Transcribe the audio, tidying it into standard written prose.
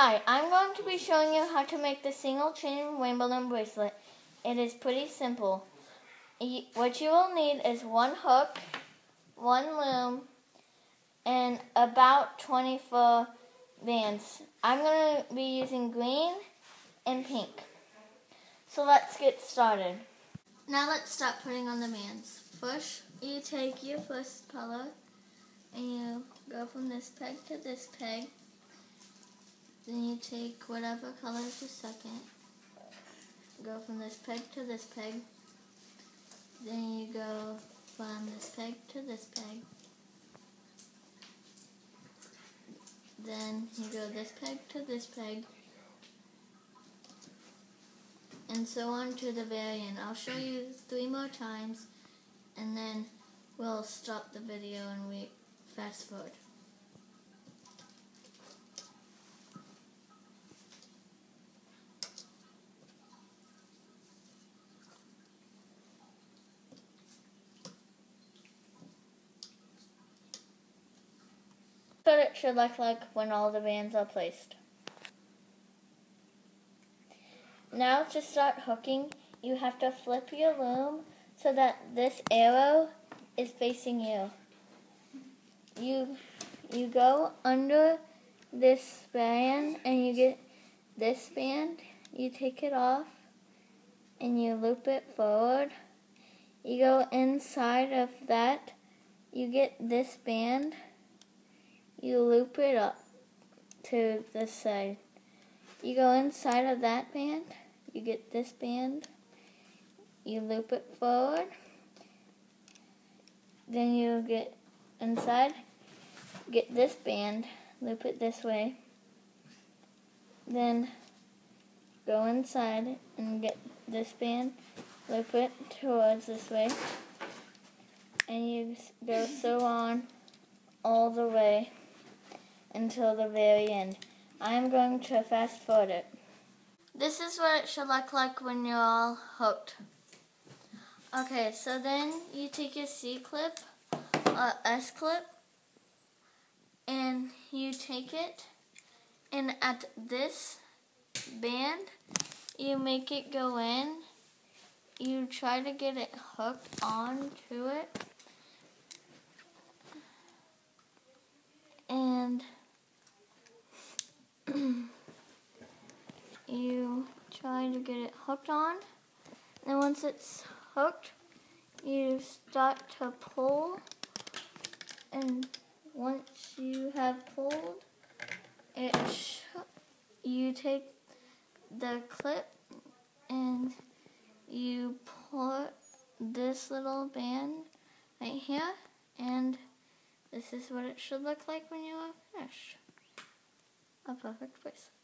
Hi, I'm going to be showing you how to make the single chain rainbow loom bracelet. It is pretty simple. What you will need is one hook, one loom, and about 24 bands. I'm going to be using green and pink. So let's get started. Now let's start putting on the bands. First, you take your first color and you go from this peg to this peg. Then you take whatever color is your second, go from this peg to this peg, then you go from this peg to this peg, then you go this peg to this peg, and so on to the very end. I'll show you 3 more times, and then we'll stop the video and we fast forward. What it should look like when all the bands are placed. Now to start hooking, you have to flip your loom so that this arrow is facing you. You go under this band and you get this band, you take it off and you loop it forward. You go inside of that, you get this band. You loop it up to this side. You go inside of that band, you get this band, you loop it forward, then you get inside, get this band, loop it this way, then go inside and get this band, loop it towards this way, and you go so on all the way until the very end. I'm going to fast forward it. This is what it should look like when you're all hooked. Okay, so then you take your C clip or S clip and you take it, and at this band you make it go in. You try to get it hooked onto it. And you try to get it hooked on. Then once it's hooked, you start to pull. And once you have pulled, you take the clip and you pull this little band right here, and this is what it should look like when you are finished. A perfect bracelet.